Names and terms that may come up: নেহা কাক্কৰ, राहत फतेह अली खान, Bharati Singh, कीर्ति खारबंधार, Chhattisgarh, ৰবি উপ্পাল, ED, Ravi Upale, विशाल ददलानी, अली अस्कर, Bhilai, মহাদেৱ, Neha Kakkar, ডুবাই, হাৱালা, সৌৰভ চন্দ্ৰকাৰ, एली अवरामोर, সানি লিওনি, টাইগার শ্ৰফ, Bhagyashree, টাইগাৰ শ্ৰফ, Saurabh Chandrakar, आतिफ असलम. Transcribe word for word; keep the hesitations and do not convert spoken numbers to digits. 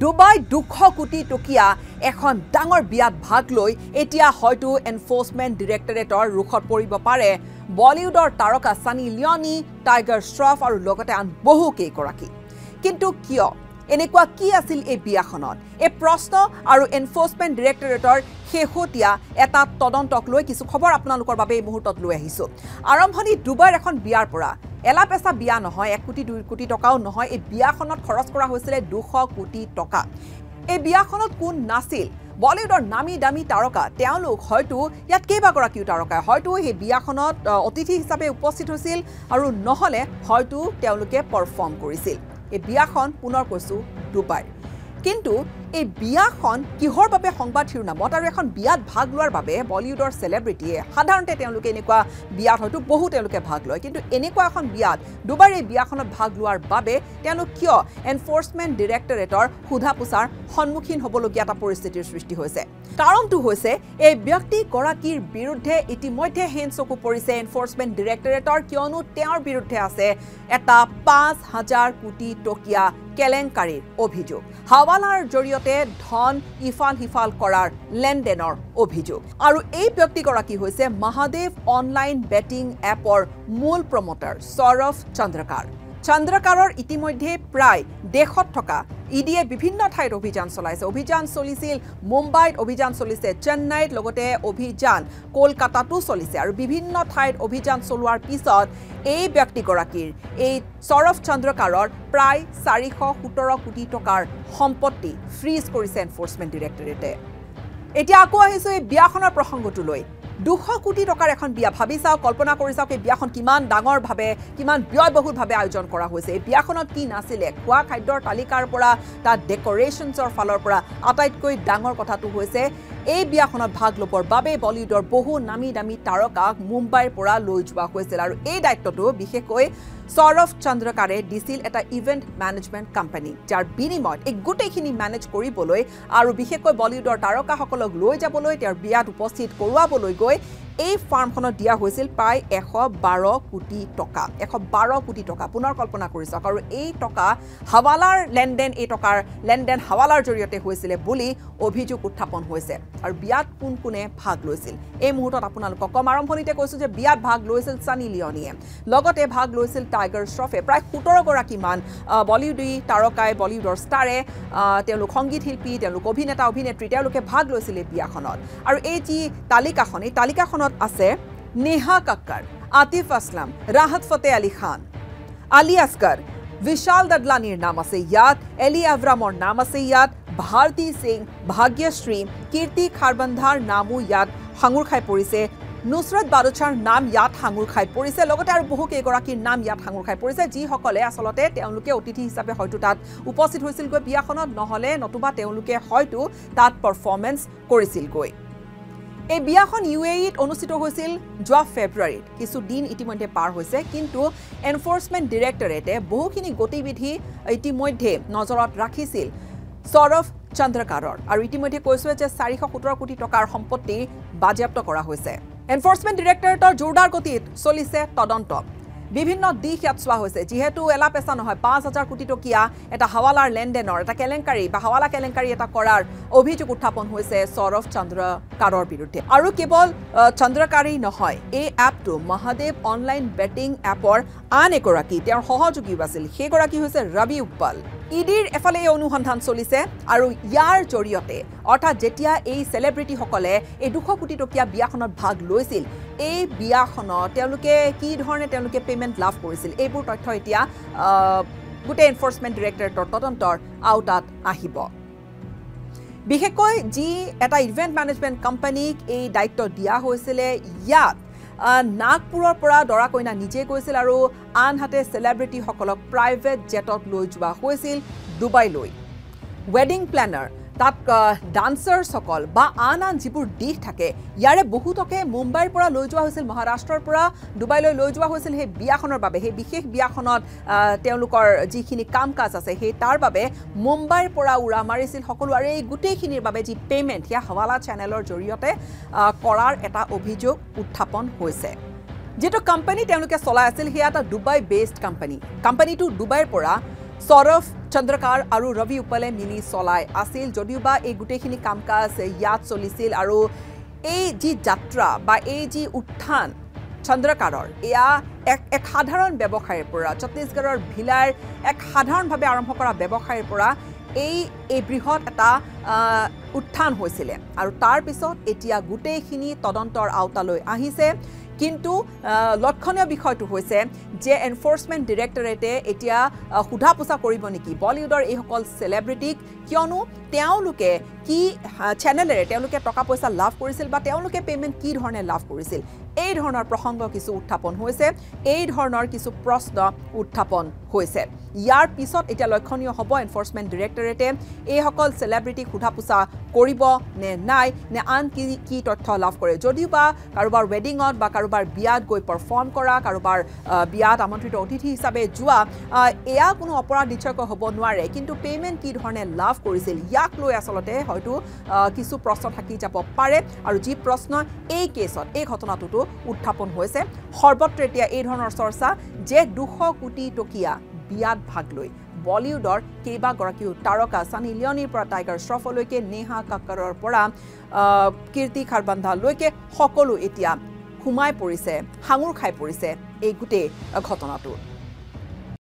ডুবাই দুখ কোটি টকিয়া এখন ডাঙৰ বিয়াত ভাগ লৈ এতিয়া হয়তো এনফোৰ্সমেন্ট ডিৰেক্টৰেটৰ ৰুখত পৰিব পাৰে বলিউডৰ তাৰকা সানি লিওনি টাইগাৰ শ্ৰফ আৰু লগতে আন বহু কেই গৰাকী কিন্তু কিয় এনেকুৱা কি আছিল এই বিয়াখনত এই প্ৰশ্ন আৰু এনফোৰ্সমেন্ট ডিৰেক্টৰেটৰ হেহতিয়া এটা তদন্তক লৈ কিছু খবৰ আপোনালোকৰ বাবে এই মুহূৰ্তত লৈ আহিছো আৰম্ভণি ডুবাইৰ এখন বিয়াৰ পৰা এলা পেসা বিয়া নহয় এক কোটি দুই কোটি টকাও নহয় এই বিয়াখনত খৰচ কৰা হৈছিল দুশ কোটি টকা এই বিয়াখনত কোন নাছিল বলিউডৰ নামী দামী তাৰকা তেওঁলোক হয়তো ইয়াত কেবা কৰা কিউ তাৰকা হয়তো এই বিয়াখনত অতিথি হিচাপে উপস্থিত হৈছিল আৰু নহলে হয়তো তেওঁলোকে পাৰফৰ্ম কৰিছিল এই বিয়াখন পুনৰ কৈছো ডুবাই কিন্তু এই বিয়াখন কিহৰ বাবে সংবাদ শিৰোনামত আৰু এখন বিয়াত ভাগ লোৱাৰ বাবে বলিউডৰ সেলিব্ৰিটিয়ে সাধাৰণতে তেওঁলোকে এনেকুৱা বিয়াত হয়তো বহু তেওঁলোকে ভাগ লয় কিন্তু এনেকুৱা এখন বিয়াত দুবাৰ এই বিয়াখনত ভাগ লোৱাৰ বাবে তেওঁলোক কিয় এনফোৰ্সমেন্ট ডিৰেক্টৰেটৰ হুধাপুছাৰ সন্মুখীন হ'বলগীয়া এটা পৰিস্থিতিৰ সৃষ্টি হৈছে কাৰণটো হৈছে এই ব্যক্তি গৰাকীৰ বিৰুদ্ধে ইতিমধ্যে হেনচকু পৰিছে এনফোৰ্সমেন্ট ডিৰেক্টৰেটৰ কিয়নো তেওঁৰ বিৰুদ্ধে আছে এটা পাঁচ হাজাৰ কোটি টকিয়া কেলেংকাৰীৰ অভিযোগ হাৱালাৰ জৰিয়তে ধন ইফাল হিফাল কৰাৰ লেনদেনৰ অভিযোগ আৰু এই ব্যক্তিগৰাকী হৈছে মহাদেৱ অনলাইন বেটিং এপৰ মূল প্ৰমোটাৰ সৌৰভ চন্দ্ৰকাৰ চন্দ্ৰকাৰৰ ইতিমধ্যে প্ৰায় দেশত থকা ইডিয়ে বিভিন্ন ঠাইত অভিযান চলাইছে অভিযান চলিছিল মুম্বাইত অভিযান চলিছে চেন্নাইত লগতে অভিযান কলকাতাতো চলিছে আৰু বিভিন্ন ঠাইত অভিযান চলোৱাৰ পিছত এই ব্যক্তিগৰাকীৰ এই সৌৰভ চন্দ্ৰকাৰৰ প্ৰায় চাৰিশ সোতৰ কোটি টকাৰ সম্পত্তি ফ্ৰিজ কৰিছে এনফোৰ্সমেন্ট ডিৰেক্টৰেটে এতিয়া আকৌ আহিছো এই বিয়াখনৰ প্ৰসংগটো লৈ দুশ কোটি টকাৰ এখন বিয়া ভাবি চাও কল্পনা কৰি চাও এই বিয়াখন কিমান ডাঙৰ ভাবে কিমান ব্যয়বহুল ভাবে আয়োজন কৰা হৈছে এই বিয়াখনত কি নাছিলে খোৱা খাদ্যৰ তালিকাৰ পৰা তাৰ ডেকোৰেশনছৰ ফালৰ পৰা আটাইতকৈ ডাঙৰ কথাটো হৈছে এই বিয়াখনত ভাগ লবৰ বাবে বলিউডৰ বহু নামী দামী তাৰকাক মুম্বাইৰ পৰা লৈ যোৱা হৈছিল আৰু এই দায়িত্বটো বিশেষকৈ সৌৰভ চন্দ্ৰকাৰে ডিসেল এটা ইভেন্ট ম্যানেজমেন্ট কোম্পানী যাৰ বিনিময়ত এই গোটেইখিনি ম্যানেজ কৰিবলৈ আৰু বিশেষকৈ বলিউডৰ তাৰকাসকলক লৈ যাবলৈ তেওঁৰ বিয়াত উপস্থিত কৰোৱাবলৈ গৈ এই ফাৰ্মখনত দিয়া হৈছিল প্ৰায় এশ বাৰ কোটি টকা এশ বাৰ কোটি টকা পুনৰ কল্পনা কৰিছক আৰু এই টকা হাৱালাৰ লেনদেন এই টকাৰ লেনদেন হাৱালাৰ জৰিয়তে হৈছিল বুলি অভিযোগ উত্থাপন হৈছে আৰু বিয়াত কোন কোনে ভাগ লৈছিল এই মুহূৰ্তত আপোনালোক কম আৰম্ভণিতে কৈছো যে বিয়াত ভাগ লৈছিল সানি লিওনিয়ে লগতে ভাগ লৈছিল টাইগার শ্ৰফে প্ৰায় সোতৰ গৰাকী মান বলিউডী তাৰকাই বলিউডৰ ষ্টাৰে তেওঁলোক সংগীত শিল্পী তেওঁলোক অভিনেতা অভিনেত্ৰী তেওঁলোকে ভাগ লৈছিল এই বিয়াখনত আৰু এই যি তালিকাখন এই তালিকাখন আছে नेहा कक्कर, आतिफ असलम, राहत फतेह अली खान, अली अस्कर, विशाल ददलानी नाम से याद, एली अवरामोर नाम से याद, भारती सिंह, भाग्यश्री, कीर्ति खारबंधार नामो याद, हांगुर खाई परिसे नुसरत बादुचार नाम याद हांगुर खाई परिसे लगते और बहु केगराकीर नाम याद हांगुर खाई परिसे जिसके आसलते तेवलोके अतिथि हिसाबे हयतो तात उपस्थित होइसिल गय बियाखनत नहले नतुबा तेवलोके हयतो तात परफरमेंस करिसिल गय এই বিয়াখন ইউএইত অনুষ্ঠিত হৈছিল যোৱা ফেব্ৰুৱাৰীত কিছু দিন ইতিমধ্যে পাৰ হৈছে কিন্তু এনফোৰ্সমেন্ট ডিৰেক্টৰেটে বহুখিনি গতিবিধি ইতিমধ্যে নজৰত ৰাখিছিল সৌৰভ চন্দ্ৰকাৰৰ আৰু ইতিমধ্যে কৈছে যে চাৰিশ সোতৰ কোটি টকাৰ সম্পত্তি বাজেয়াপ্ত কৰা হৈছে এনফোৰ্সমেন্ট ডিৰেক্টৰেটৰ জোৰদাৰ গতিত চলিছে তদন্ত বিভিন্ন দিশ ইয়াত চোৱা হৈছে যিহেতু এলা পেচা নহয় পাঁচ হাজাৰ কোটি টকীয়া এটা হাৱালাৰ লেনদেনৰ এটা কেলেংকাৰী বা হাৱালা কেলেংকাৰী এটা কৰাৰ অভিযোগ উত্থাপন হৈছে সৌৰভ চন্দ্ৰকাৰৰ বিৰুদ্ধে আৰু কেৱল চন্দ্ৰকাৰী নহয় এই এপটো মহাদেৱ অনলাইন বেটিং এপৰ আন এগৰাকী তেওঁৰ সহযোগী আছিল সেইগৰাকী হৈছে ৰবি উপ্পাল ইডিৰ এফালে এই অনুসন্ধান চলিছে আৰু ইয়াৰ জৰিয়তে অৰ্থাৎ যেতিয়া এই সেলিব্রিটিসকলে এই দুশ কোটি টকীয়া বিয়াখনত ভাগ লৈছিল এই বিয়াখনত তেওঁলোকে কি ধৰণে তেওঁলোকে পেমেণ্ট লাভ কৰিছিল এইবোৰ তথ্য এতিয়া গোটেই এনফোৰ্সমেন্ট ডিৰেক্টৰেটৰ তদন্তৰ আওতাত আহিব বিশেষকৈ যি এটা ইভেণ্ট ম্যানেজমেণ্ট কোম্পানীক এই দায়িত্ব দিয়া হৈছিল ইয়াত নাগপুৰৰ পৰা দৰা কইনা নিজে গৈছিল আৰু আনহাতে সেলিব্ৰিটিসকলক প্ৰাইভেট জেটত লৈ যোৱা হৈছিল ডুবাইলৈ ওয়েডিং প্লেনাৰ তাত ডান্সাৰ সকল বা আন আন যিবোৰ দিশ থাকে ইয়াৰে বহুতকে মুম্বাইৰ পৰা লৈ যোৱা হৈছিল মহাৰাষ্ট্ৰৰ পৰা ডুবাইলৈ লৈ যোৱা হৈছিল সেই বিয়াখনৰ বাবে সেই বিশেষ বিয়াখনত তেওঁলোকৰ যিখিনি কাম কাজ আছে সেই তাৰ বাবে মুম্বাইৰ পৰা উৰা মাৰিছিল সকলো আৰু এই গোটেইখিনিৰ বাবে যি পেমেণ্ট সেয়া হাৱালা চেনেলৰ জৰিয়তে কৰাৰ এটা অভিযোগ উত্থাপন হৈছে যেটো কোম্পানী তেওঁলোকে চলাই আছিল সেয়া এটা ডুবাই বেসড কোম্পানী কোম্পানীটো ডুবাইৰ পৰা Saurabh Chandrakar aru Ravi Upale mili solai asil jodiuba ei gutekhini kamkaz yat solisil aru ei ji jatra ba ei ji utthan Chandrakaror eya ek sadharon byabokhayer pora Chhattisgarhor Bhilair ek sadharon bhabe arambho kora byabokhayer pora ei ei brihot eta utthan hoisile aru tar pisot etia gutekhini todontor autaloi ahise কিন্তু লক্ষণীয় বিষয়টো হৈছে যে enforcement ডাইরেক্টরেটে এতিয়া খুধা পোছা কৰিব নেকি বলিউডৰ এই সকল সেলিব্ৰিটিক কিয়নো তেওঁলোকে কি চ্যানেলৰে তেওঁলোকে টকা পইচা লাভ কৰিছিল বা তেওঁলোকে পেমেন্ট কি ধৰণে লাভ কৰিছিল এই ধৰণৰ প্ৰসংগ কিছু উত্থাপন হৈছে এই ধৰণৰ কিছু প্ৰশ্ন উত্থাপন হৈছে ইয়াৰ পিছত এটা লক্ষণীয় হ'ব এনফোৰ্সমেন্ট ডাইৰেক্টৰেটে এই সকল সেলিব্ৰিটি খুধা পোছা কৰিব নে নাই নে আন কি কি তথ্য লাভ কৰে যদিবা কাৰোবাৰ ওয়েডিংত বা কাৰোবাৰ বিয়াত গৈ পাৰফৰ্ম কৰা কাৰোবাৰ বিয়াত আমন্ত্ৰিত অতিথি হিচাপে যোৱা এয়া কোনো অপৰাধ নিশ্চয় হ'ব নোৱাৰে কিন্তু পেমেন্ট কি ধৰণে লাভ কৰিছিল ইয়াক লৈ আসলতে হয়তো কিছু প্ৰশ্ন থাকি যাব পাৰে আৰু যি প্ৰশ্ন এই কেছত এই ঘটনাটো উত্থাপন হৈছে সৰ্বত্ৰ এতিয়া এই ধৰণৰ চৰ্চা যে দুশ কোটি টকিয়া বিয়াত ভাগ লৈ বলিউডৰ কেবা গৰাকীও তাৰকা সানি লিওনি পৰা টাইগাৰ শ্ৰফ লৈকে নেহা কাক্কৰৰ পৰা কীৰ্তি খাৰবান্ধা লৈকে সকলো এতিয়া খুমাই পৰিছে হাঙুৰ খাই পৰিছে এই গুটে ঘটনাটো